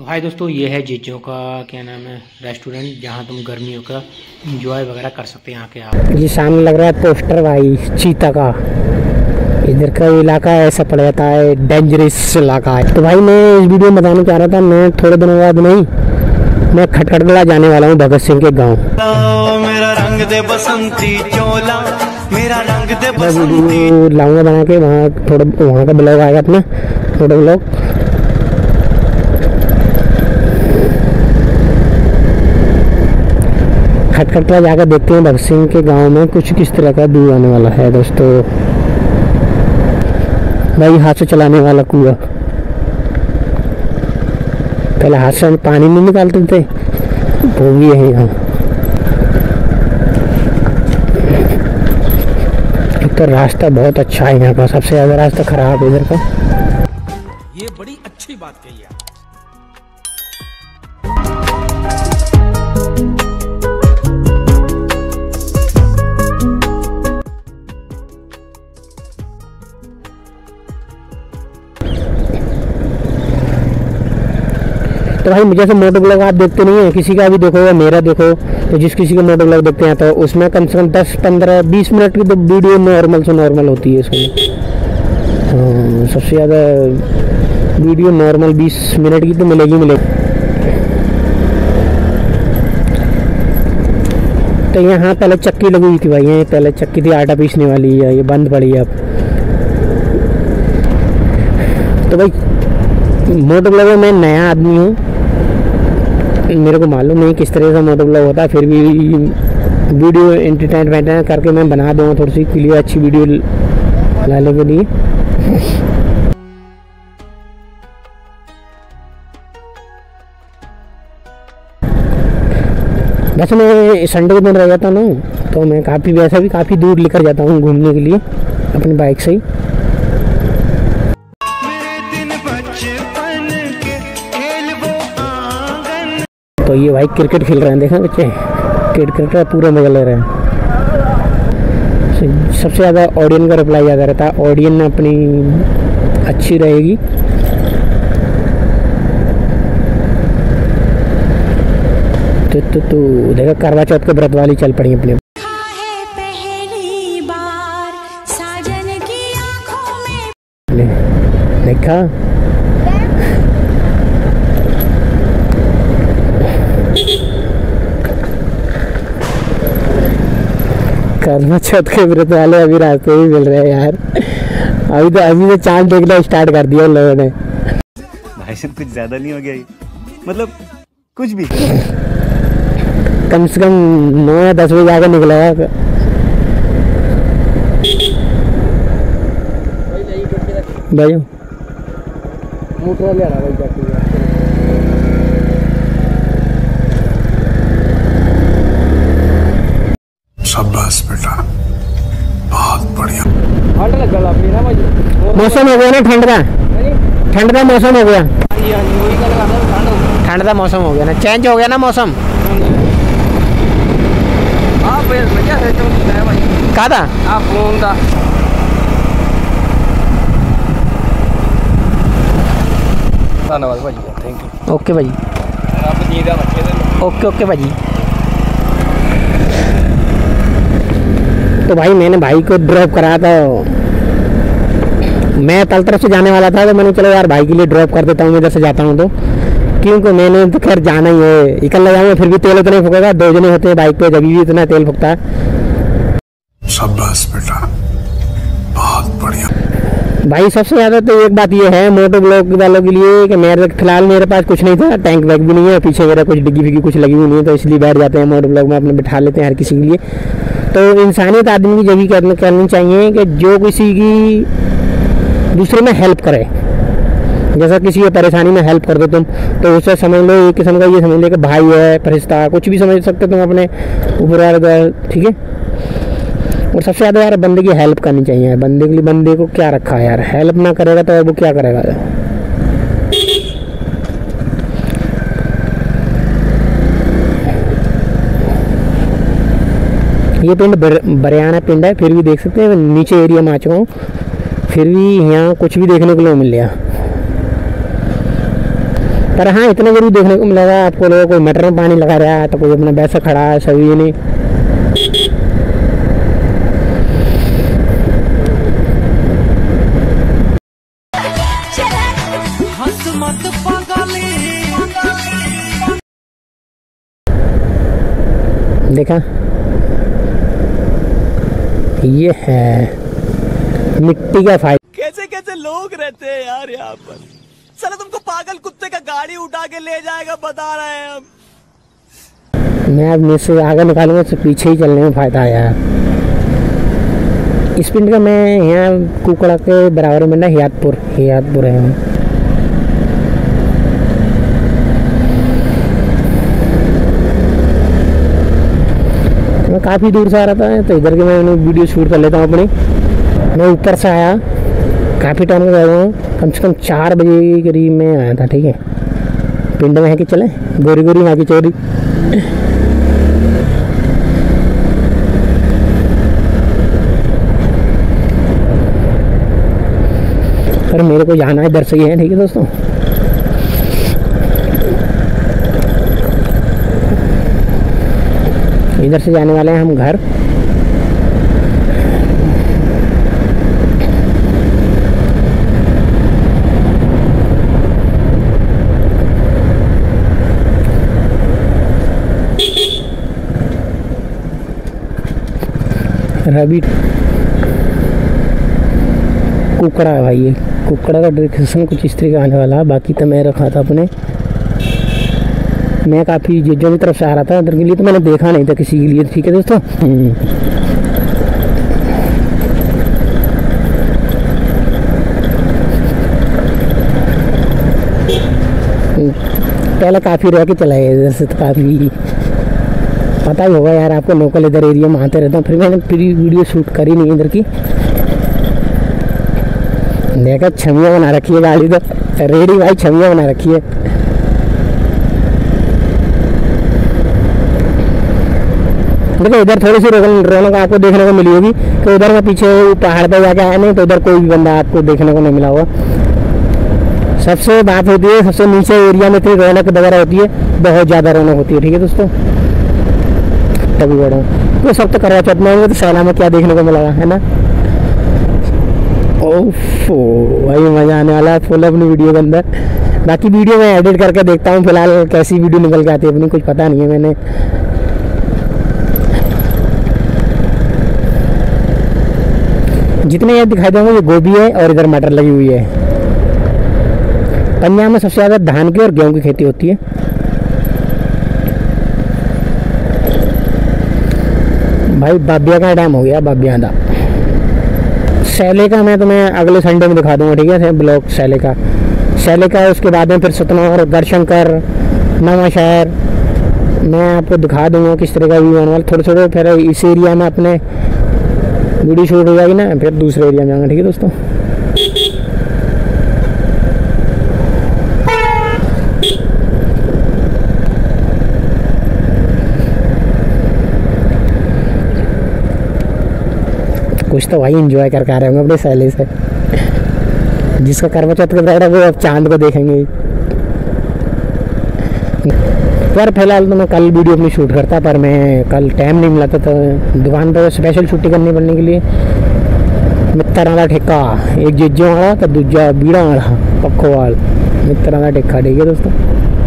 तो हाय दोस्तों, ये है जीजो का क्या नाम है रेस्टोरेंट, जहाँ तुम गर्मियों का इंजॉय वगैरह कर सकते हैं। यहाँ के आप ये सामने लग रहा है पोस्टर भाई चीता का, इधर का इलाका ऐसा पड़ जाता है, डेंजरस इलाका है। तो भाई मैं इस वीडियो में बताना चाह रहा था, मैं थोड़े दिनों बाद नहीं मैं खटखटगढ़ जाने वाला हूँ, भगत सिंह के गाँव। वीडियो लाऊंगा बना के, वहाँ का ब्लॉग आएगा अपना थोड़ा ब्लॉग। खटखटला जाकर देखते हैं भगत सिंह के गांव में कुछ किस तरह का दूर आने वाला है। दोस्तों भाई हाथ से चलाने वाला कुआं, पहले हाथ से पानी नहीं निकालते थे, वो भी है यहाँ। तो रास्ता बहुत अच्छा है यहाँ का, सबसे ज्यादा रास्ता खराब है इधर का। ये बड़ी अच्छी बात कही है। तो भाई जैसे मोटो ब्लॉग आप देखते नहीं हैं, किसी का भी देखो या मेरा देखो, तो जिस किसी का मोटो ब्लॉग देखते हैं तो उसमें कम से कम 10-15-20 मिनट की तो वीडियो नॉर्मल से नॉर्मल होती है। इसमें सबसे ज़्यादा वीडियो नॉर्मल 20 मिनट की तो मिलेगी। तो यहाँ पहले चक्की लगी हुई थी भाई, ये पहले चक्की थी आटा पीसने वाली है, ये बंद पड़ी है अब। तो भाई मोटो ब्लॉग में मैं नया आदमी हूँ, मेरे को मालूम नहीं किस तरह से मोटो ब्लॉग होता है, फिर भी वीडियो एंटरटेनमेंट करके मैं बना दूँगा थोड़ी सी क्लियर अच्छी वीडियो लाने के लिए। वैसे मैं संडे के दिन रह जाता ना, तो मैं काफ़ी वैसा भी काफ़ी दूर लेकर जाता हूँ घूमने के लिए अपनी बाइक से ही। तो ये भाई क्रिकेट खेल रहे हैं, देखें बच्चे क्रिकेट का पूरा मजा ले रहे हैं। सबसे ज़्यादा ऑडियन का रिप्लाई ज़्यादा रहता है, ऑडियन अपनी अच्छी रहेगी। तो देखा करवा चौथ के व्रत वाली चल पड़ी अपने। देखा करवा चौथ के व्रत वाले अभी रास्ते ही मिल रहे हैं यार। अभी तो चांद देखना स्टार्ट कर दिया उन लोगों ने भाई साहब, कुछ ज्यादा नहीं हो गया ये? मतलब कुछ भी कम से कम 9 या 10 बजे जाकर निकला है। भाई मोटर ले रहा भाई, बहुत बढ़िया मौसम हो गया ना, ठंड का मौसम हो गया, ठंड का मौसम हो गया ना, चेंज हो गया ना मौसम। कहा था ओके भाजी, ओके ओके भाजी। तो भाई मैंने भाई को ड्रॉप कराया था, मैं तल तरफ से जाने वाला था, तो मैंने चलो यार भाई के लिए ड्रॉप कर देता हूँ, मैं इधर से जाता हूँ तो, क्योंकि मैंने तो खैर जाना ही है, इकल्ला जाऊँगा फिर भी तेल उतना ही फूकेगा, 2 जने होते हैं बाइक पे जब भी इतना तेल फूकता है। शाबाश बेटा, बहुत बढ़िया भाई। सबसे ज़्यादा तो एक बात ये है मोटो ब्लॉग वालों के लिए कि मेरे फिलहाल मेरे पास कुछ नहीं था, टैंक बैग भी नहीं है, पीछे मेरा कुछ डिग्गी विग्गी कुछ लगी हुई नहीं है, तो इसलिए बैठ जाते हैं मोटो ब्लॉग में अपने, बिठा लेते हैं हर किसी के लिए। तो इंसानियत आदमी की जगह करनी चाहिए कि जो किसी की दूसरे में हेल्प करे, जैसा किसी की परेशानी में हेल्प कर दो तुम, तो उससे समझ लो एक किस्म का ये समझ लो कि भाई है, फरिश्ता, कुछ भी समझ सकते तुम अपने ऊपर वाले, ठीक है। और सबसे ज़्यादा यार बंदे की हेल्प करनी चाहिए, बंदे के लिए बंदे को क्या रखा है यार, हेल्प ना करेगा तो वो क्या करेगा। ये पिंड बरियाना पिंड है, फिर भी देख सकते हैं नीचे एरिया में आ चुका हूँ, फिर भी यहाँ कुछ भी देखने को मिल गया। पर हाँ इतना जरूर देखने को मिलेगा आपको लोगों को मटर में पानी लगा रहा है तो कोई अपना वैसा खड़ा है सभी नहीं। देखा ये है मिट्टी का फायदा। कैसे कैसे लोग रहते हैं यार यहाँ पर। साला तुमको पागल कुत्ते का गाड़ी उठा के ले जाएगा बता रहे हैं हम। मैं अब नीचे से आगे निकालूंगा तो पीछे ही चलने में फायदा है यार। स्पीड का मैं यहाँ कुकड़ा के बराबर में ना हियातपुर है हम। मैं काफ़ी दूर से आ रहा था तो इधर के मैं वीडियो शूट कर लेता हूँ अपनी। मैं ऊपर से आया काफ़ी टाइम में गया हूँ, कम से कम 4 बजे के करीब में आया था। ठीक है पिंड में है कि चले गोरी गोरी यहाँ की चोरी। पर मेरे को जाना है इधर से ही है। ठीक है दोस्तों इधर से जाने वाले हैं हम घर। रबी कुकड़ा है भाई, ये कुकड़ा का डायरेक्शन कुछ इस तरीके आने वाला है। बाकी तो मैं रखा था अपने, मैं काफ़ी जिज्जों की तरफ से आ रहा था उधर के लिए तो मैंने देखा नहीं था किसी के लिए। ठीक है दोस्तों पहले काफ़ी रह के चला गया इधर से, तो काफ़ी पता ही होगा यार आपको लोकल इधर एरिया में आते रहता हूँ। फिर मैंने पूरी वीडियो शूट करी नहीं इधर की। देखा छमिया बना रखी है गाड़ी तो रेडी भाई, छमिया बना रखी है। देखो इधर थोड़ी सी रौनक आपको देखने को मिली होगी तो उधर मैं पीछे पहाड़ पर जाके आया नहीं तो उधर कोई भी बंदा आपको देखने को नहीं मिला होगा। सबसे बात होती है सबसे नीचे एरिया में इतनी रौनक वगैरह होती है, बहुत ज़्यादा रौनक होती है। ठीक है दोस्तों तभी बढ़ो तो सब तो करवा चौथ में होंगे तो सैला में क्या देखने को मिला है ना। ओफो भाई मज़ा आने वाला है फुल अपनी वीडियो के अंदर। बाकी वीडियो मैं एडिट करके देखता हूँ फिलहाल कैसी वीडियो निकल के आती है अपनी, कुछ पता नहीं है। मैंने जितने ये दिखाई देंगे ये गोभी है और इधर मटर लगी हुई है। पंजाब में सबसे ज़्यादा धान की और गेहूं की खेती होती है। भाई बाबिया का डैम हो गया, बाबिया दा सैले का मैं तुम्हें अगले संडे में दिखा दूंगा। ठीक है ब्लॉग सैले का उसके बाद में फिर सतनौर, गढ़शंकर, नवा शहर मैं आपको दिखा दूंगा किस तरह का व्यू आने वाला। थोड़े थोड़े फिर इस एरिया में अपने वीडियो शूट हो जाएगी ना, फिर दूसरे एरिया में आएंगे। ठीक है दोस्तों कुछ तो भाई एंजॉय करके आ रहे होंगे अपने सैले से। जिसका करवा चौथ का ब्राइड है वो अब चांद को देखेंगे। पर फिलहाल तो मैं कल वीडियो अपनी शूट करता पर मैं कल टाइम नहीं मिला था तो दुकान पर स्पेशल छुट्टी करनी पड़ने के लिए। मित्र वाला ठेका एक जिज्जो वाला तो दूजा बीड़ा वाला पक्खो वाला मित्र वाला ठेका। ठीक है दोस्तों।